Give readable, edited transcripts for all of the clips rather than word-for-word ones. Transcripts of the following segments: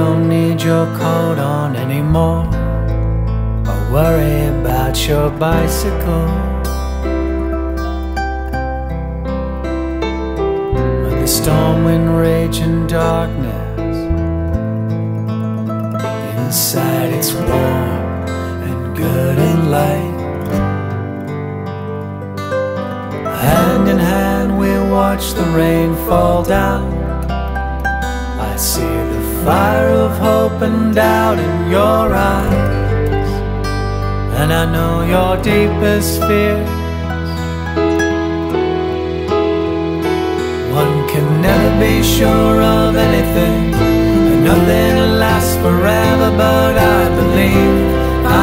don't need your coat on anymore, or worry about your bicycle. With the storm wind rage and darkness, inside it's warm and good and light. Hand in hand we watch the rain fall down. I see the fire of hope and doubt in your eyes, and I know your deepest fears. One can never be sure of anything, and nothing lasts forever, but I believe,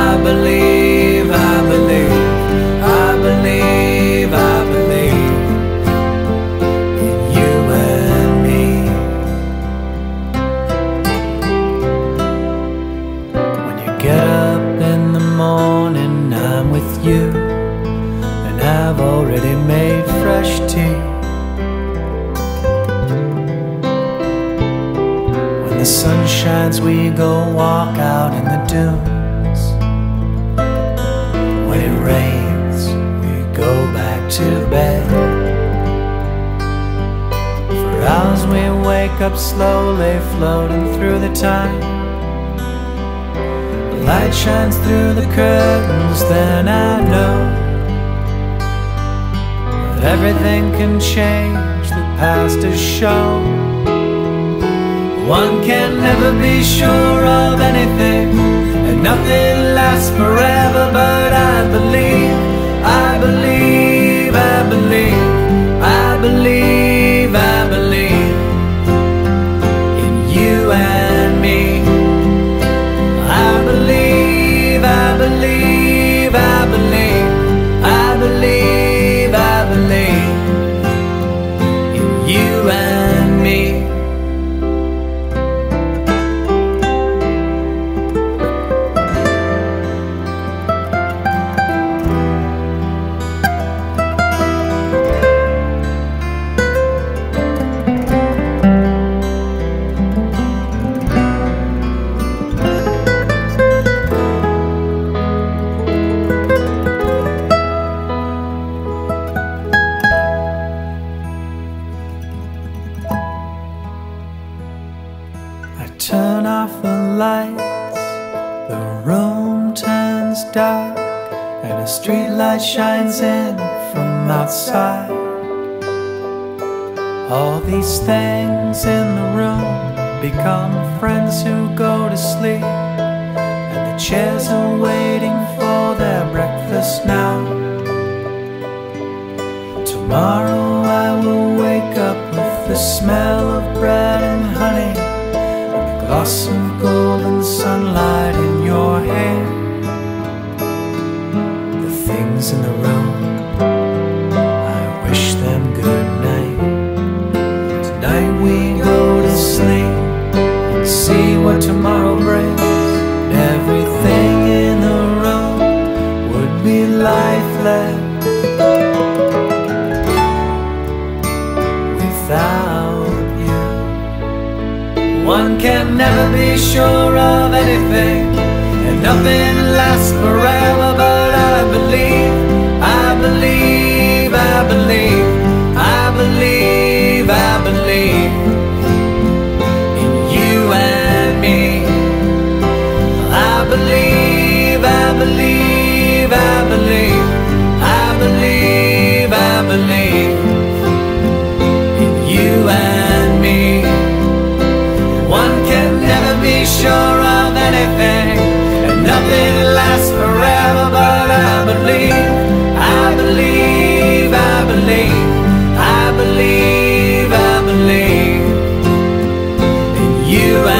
I believe, I believe, I believe, I believe in you and me. When you get up in the morning, I'm with you, and I've already made fresh tea. When the sun shines, we go walk out in the dew. To bed. For hours we wake up slowly, floating through the time. The light shines through the curtains, then I know that everything can change, the past is shown. One can never be sure of anything, and nothing lasts forever, but I believe, I believe, I believe, I believe, I believe in you and me. I believe, I believe, I believe, I believe, I believe in you and me. Turn off the lights, the room turns dark, and a street light shines in from outside. All these things in the room become friends who go to sleep, and the chairs are waiting for their breakfast now. Tomorrow I will wake up with the smell of bread and honey, loss of golden sunlight in your hair. The things in the room, I wish them good night. Tonight we go to sleep and see what tomorrow brings. Everything in the room would be lifeless without. One can never be sure of anything, and nothing lasts forever, but I believe, I believe, I believe, I believe, I believe in you and me. I believe, I believe, I believe, I believe, I believe in you and me. One can never be sure of anything, and nothing lasts forever, but I believe, I believe, I believe, I believe, I believe in you.